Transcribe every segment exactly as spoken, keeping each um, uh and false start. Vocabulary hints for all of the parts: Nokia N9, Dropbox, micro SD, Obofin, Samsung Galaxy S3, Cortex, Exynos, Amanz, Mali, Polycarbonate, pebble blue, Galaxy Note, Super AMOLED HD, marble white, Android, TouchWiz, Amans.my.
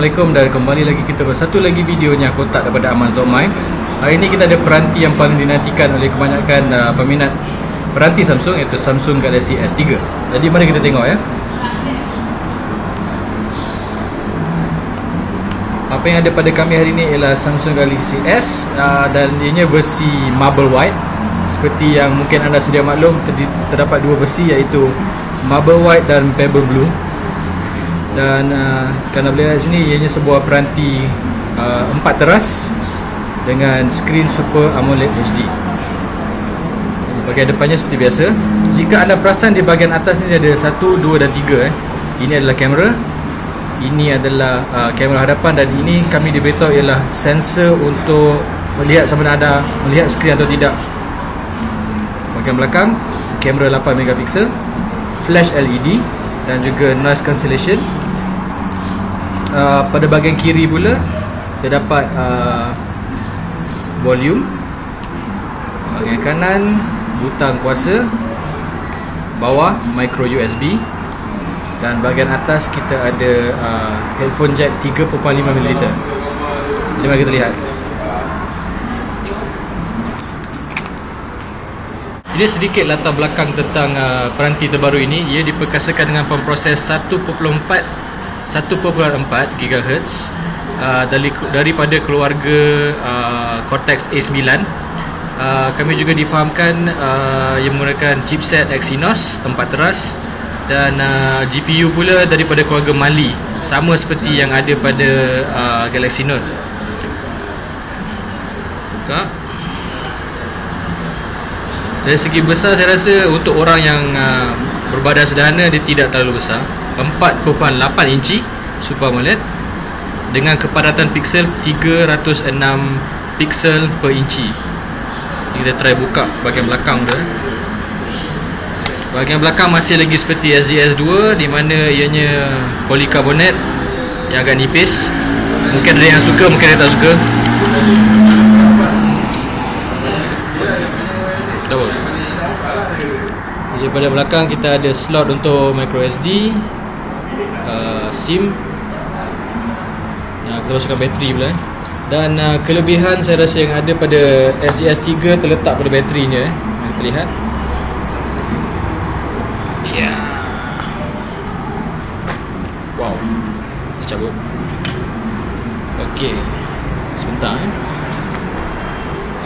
Assalamualaikum, dan kembali lagi kita bersatu lagi videonya kotak daripada Amans.my. Hari ini kita ada peranti yang paling dinantikan oleh kebanyakan uh, peminat peranti Samsung, iaitu Samsung Galaxy S tiga. Jadi mari kita tengok ya apa yang ada pada kami hari ini ialah Samsung Galaxy S uh, dan ianya versi marble white. Seperti yang mungkin anda sedia maklum, terdapat dua versi iaitu marble white dan pebble blue. Dan uh, kerana boleh lihat sini, ianya sebuah peranti uh, empat teras dengan skrin Super AMOLED H D. Bahagian depannya seperti biasa. Jika anda perasan di bahagian atas ni ada satu, dua dan tiga eh. Ini adalah kamera, ini adalah uh, kamera hadapan, dan ini kami diberitahu ialah sensor untuk melihat sama ada melihat skrin atau tidak. Bahagian belakang kamera lapan megapiksel, flash L E D dan juga noise cancellation. Uh, pada bahagian kiri pula terdapat uh, volume. Bahagian kanan butang kuasa, bawah micro U S B, dan bahagian atas kita ada uh, headphone jack tiga koma lima milimeter. Jadi mari kita lihat. Ini sedikit latar belakang tentang uh, peranti terbaru ini. Ia diperkasakan dengan pemproses satu perpuluhan empat gigahertz uh, dari, daripada keluarga uh, Cortex A sembilan. uh, Kami juga difahamkan uh, ia menggunakan chipset Exynos empat teras. Dan uh, G P U pula daripada keluarga Mali, sama seperti yang ada pada uh, Galaxy Note. Buka. Dari segi besar, saya rasa untuk orang yang uh, berbadan sederhana, dia tidak terlalu besar. Empat perpuluhan lapan inci Super AMOLED dengan kepadatan piksel tiga ratus enam piksel per inci. Kita try buka bahagian belakang dia. Bahagian belakang masih lagi seperti S D S dua, di mana ianya polycarbonate yang agak nipis. Mungkin ada yang suka, mungkin ada yang tak suka. Daripada belakang kita ada slot untuk micro S D, uh, SIM, nah, kita masukkan bateri pula eh. Dan uh, kelebihan saya rasa yang ada pada S D S tiga terletak pada baterinya eh. Mari kita lihat. Ya. Yeah. Wow. Tercabut. Okey. Sebentar eh.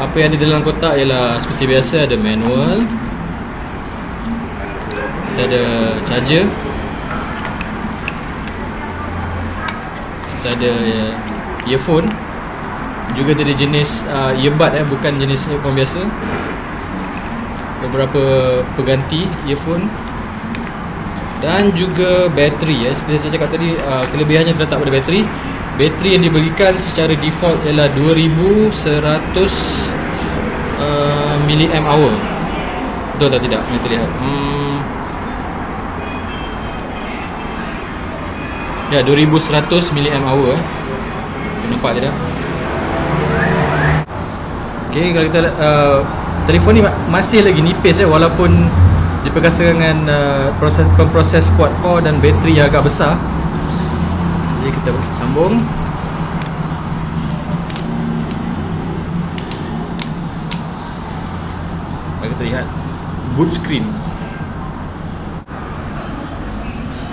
Apa yang ada dalam kotak ialah seperti biasa, ada manual, kita ada charger, kita ada earphone, juga dari jenis uh, earbud eh, bukan jenis earphone biasa. Beberapa pengganti earphone dan juga bateri eh. Seperti saya cakap tadi, uh, kelebihannya terletak pada bateri. Bateri yang diberikan secara default ialah dua ribu seratus uh, mAh. Betul tak tidak? Kita lihat. Hmm. Ya, dua ribu seratus mAh eh. Nampak je dah. Okey, kalau kita uh, telefon ni masih lagi nipis eh, walaupun diperkasakan dengan uh, proses pemproses quad core dan bateri yang agak besar. Jadi kita sambung. Mari kita lihat boot screen.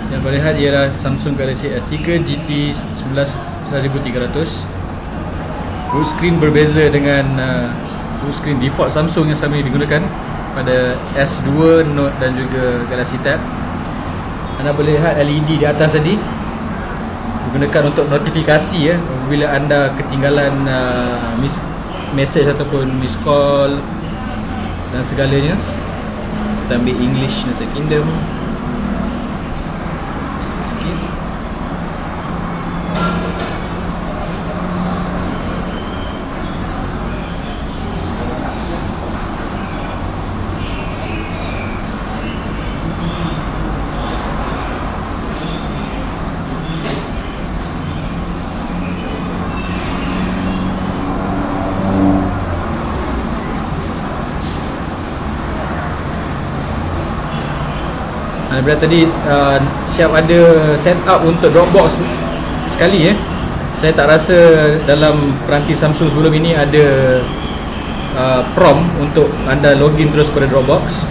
Yang boleh lihat ialah Samsung Galaxy S tiga G T sebelas tiga ratus. Full screen berbeza dengan uh, full screen default Samsung yang selama ini digunakan pada S dua, Note dan juga Galaxy Tab. Anda boleh lihat L E D di atas tadi digunakan untuk notifikasi ya, bila anda ketinggalan uh, miss message ataupun miss call dan segalanya. Kita ambil English United Kingdom. Sikit. Bila tadi uh, siap ada set up untuk Dropbox sekali eh. Saya tak rasa dalam peranti Samsung sebelum ini ada uh, prompt untuk anda login terus pada Dropbox.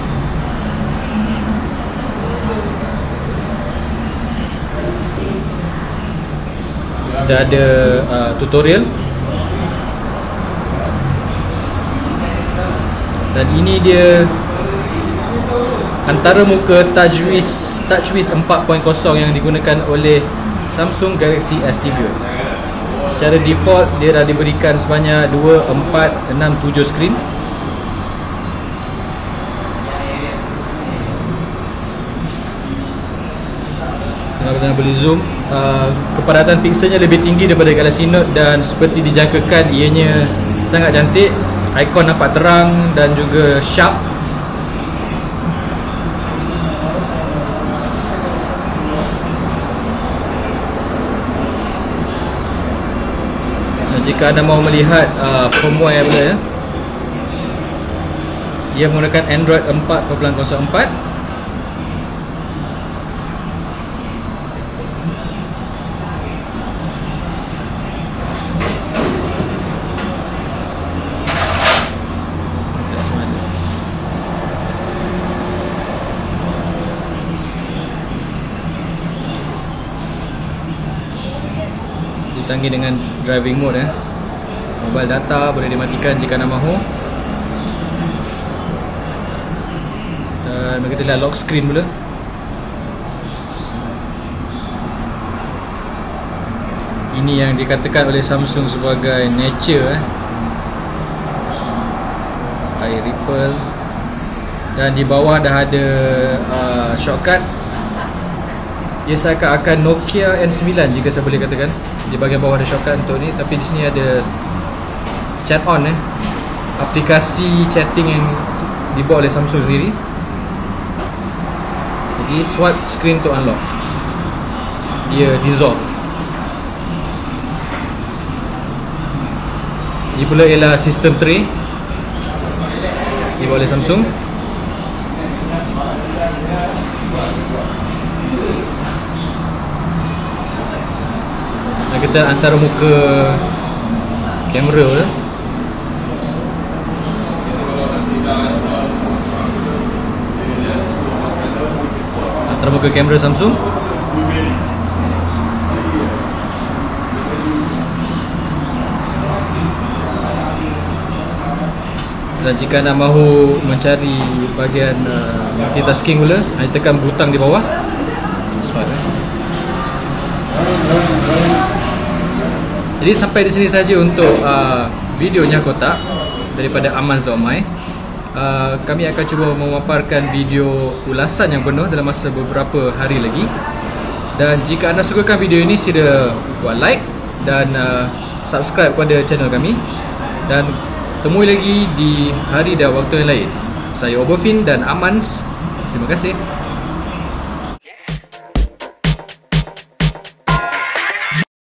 Dah ada uh, tutorial. Dan ini dia antara muka TouchWiz TouchWiz empat titik kosong yang digunakan oleh Samsung Galaxy S tiga. Secara default dia dah diberikan sebanyak dua, empat, enam, tujuh skrin. Kalau boleh zoom, uh, kepadatan pikselnya lebih tinggi daripada Galaxy Note dan seperti dijangkakan ianya sangat cantik. Ikon nampak terang dan juga sharp. Dan jika anda mahu melihat uh, firmware apa ya, ia menggunakan Android empat titik kosong empat. Ditanggi dengan driving mode eh. Mobile data boleh dimatikan jika anda mahu. Dan kita lihat lock screen pula. Ini yang dikatakan oleh Samsung sebagai nature eh. Air ripple. Dan di bawah dah ada uh, shortcut. Ia seakan akan Nokia N sembilan jika saya boleh katakan. Di bahagian bawah ada shortcut untuk ni, tapi di sini ada chat on eh. Aplikasi chatting yang dibuat oleh Samsung sendiri. Jadi swipe screen to unlock. Dia dissolve. Ini pula ialah sistem tray dibuat oleh Samsung. Kita antara muka kamera tu. Antara muka kamera Samsung. Dan jika anda mahu mencari bahagian uh, multitasking pula, anda tekan butang di bawah. Jadi sampai di sini saja untuk uh, videonya kotak daripada Amans.my. uh, Kami akan cuba memaparkan video ulasan yang penuh dalam masa beberapa hari lagi. Dan jika anda sukakan video ini, sila buat like dan uh, subscribe kepada channel kami. Dan temui lagi di hari dan waktu yang lain. Saya Obofin dan Amanz. Terima kasih.